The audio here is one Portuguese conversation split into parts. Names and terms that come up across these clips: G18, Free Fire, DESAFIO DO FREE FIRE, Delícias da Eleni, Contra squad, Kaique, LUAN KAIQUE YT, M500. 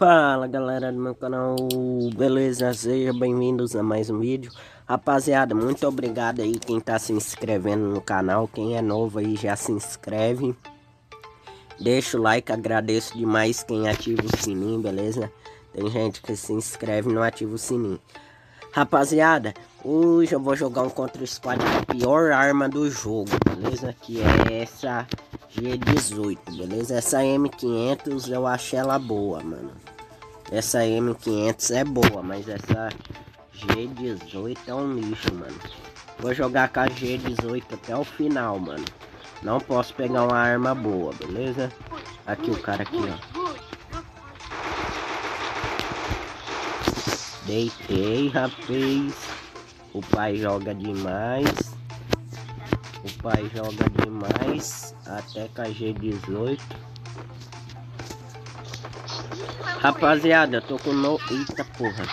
Fala galera do meu canal, beleza? Sejam bem-vindos a mais um vídeo. Rapaziada, muito obrigado aí quem tá se inscrevendo no canal. Quem é novo aí já se inscreve, deixa o like, agradeço demais quem ativa o sininho, beleza? Tem gente que se inscreve e não ativa o sininho. Rapaziada, hoje eu vou jogar um contra o squad com a pior arma do jogo, beleza? Que é essa G18, beleza? Essa M500 eu achei ela boa, mano. Essa M500 é boa, mas essa G18 é um lixo, mano. Vou jogar com a G18 até o final, mano. Não posso pegar uma arma boa, beleza? Aqui o cara aqui, ó. Deitei, rapaz. O pai joga demais. O pai joga demais. Até com a G18. Rapaziada, eu tô com no... Eita porra.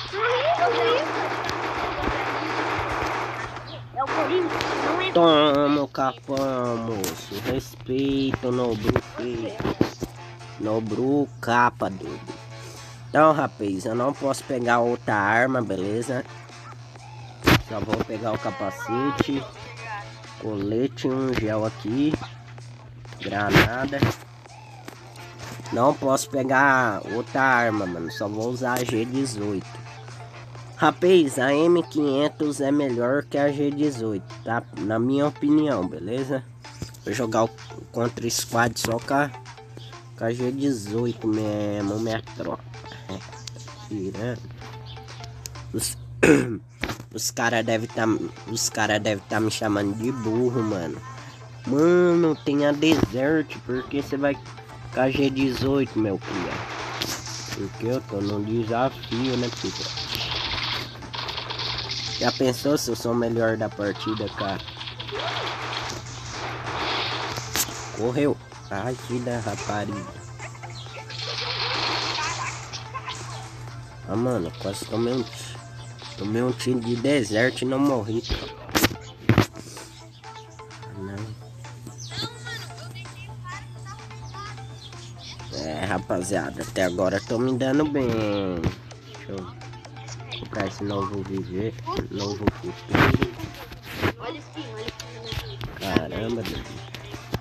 Toma o capão, moço. Respeita o Nobru. Nobru capa, doido. Então, rapaz, eu não posso pegar outra arma, beleza? Só vou pegar o capacete, colete, um gel aqui, granada. Não posso pegar outra arma, mano. Só vou usar a G18. Rapaz, a M500 é melhor que a G18, tá? Na minha opinião, beleza? Vou jogar o contra squad só com a G18 mesmo, minha troca. Os caras devem estar me chamando de burro, mano. Mano, tem a Desert, porque você vai com a G18, meu filho? Porque eu tô num desafio, né, filho? Já pensou se eu sou o melhor da partida, cara? Correu. Ai, filha, rapariga. Ah, mano, quase tomei um tiro de deserto e não morri. Não. É, rapaziada, até agora tô me dando bem. Deixa eu comprar esse novo viver, novo futuro. Caramba, Deus.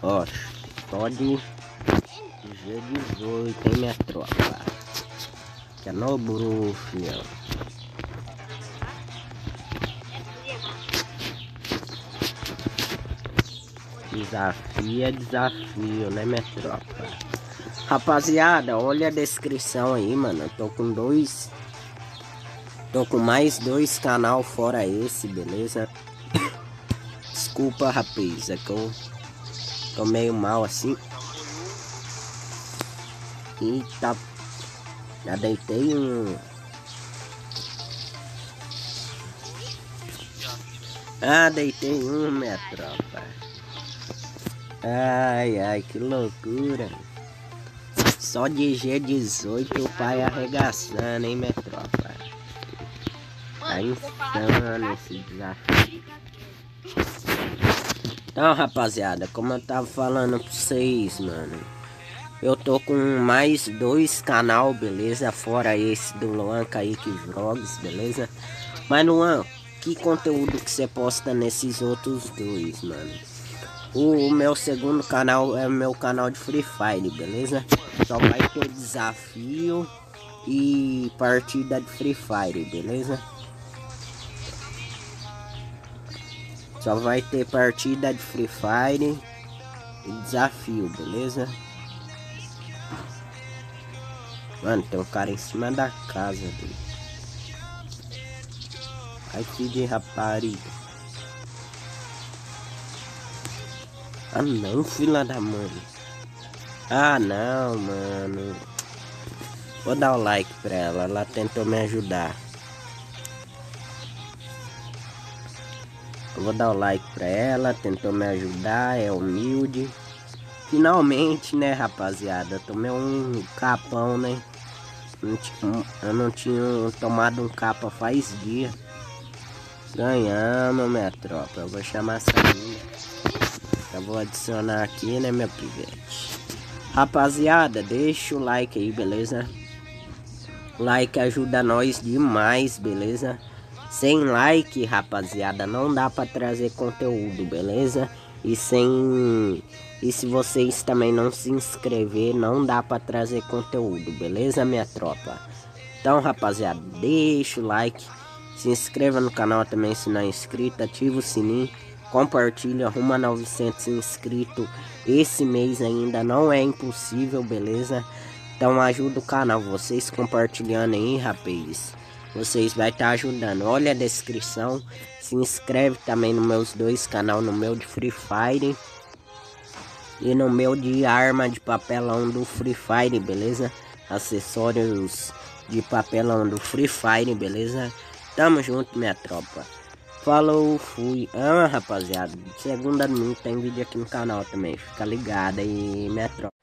Ó, pode G18, hein, minha tropa. É no bro, filho. Desafio é desafio, né, minha tropa? Rapaziada, olha a descrição aí, mano. Eu tô com dois. Tô com mais dois canal fora esse, beleza? Desculpa, rapaz, é que eu tô meio mal assim. Eita. Já deitei um... Ah, deitei um, minha tropa. Ai, ai, que loucura. Só de G18 o pai arregaçando, hein, minha tropa. Tá insano esse desafio. Então, rapaziada, como eu tava falando pra vocês, mano, eu tô com mais dois canal, beleza? Fora esse do Luan, Kaique Vlogs, beleza? Mas Luan, que conteúdo que você posta nesses outros dois, mano? O meu segundo canal é o meu canal de Free Fire, beleza? Só vai ter desafio e partida de Free Fire, beleza? Só vai ter partida de Free Fire e desafio, beleza? Mano, tem um cara em cima da casa dele. Ai, que de rapariga. Ah, não, filha da mãe. Ah, não, mano. Vou dar o like pra ela. Ela tentou me ajudar. Eu vou dar o like pra ela. Tentou me ajudar. É humilde. Finalmente, né, rapaziada? Eu tomei um capão, né? Eu não tinha tomado um capa faz dia. Ganhamos, minha tropa. Eu vou chamar essa minha. Eu vou adicionar aqui, né, meu pivete? Rapaziada, deixa o like aí, beleza? like ajuda nós demais, beleza? Sem like, rapaziada, não dá pra trazer conteúdo, beleza? E se vocês também não se inscrever, não dá pra trazer conteúdo, beleza, minha tropa? Então, rapaziada, deixa o like, se inscreva no canal também se não é inscrito, ativa o sininho, compartilha, rumo a 900 inscritos esse mês ainda, não é impossível, beleza? Então ajuda o canal, vocês compartilhando aí, rapaz, vocês vai estar ajudando. Olha a descrição, se inscreve também nos meus dois canais, no meu de Free Fire e no meu de arma de papelão do Free Fire, beleza? Acessórios de papelão do Free Fire, beleza? Tamo junto, minha tropa. Falou, fui. Ah, rapaziada, segunda-feira tem vídeo aqui no canal também, fica ligado aí, minha tropa.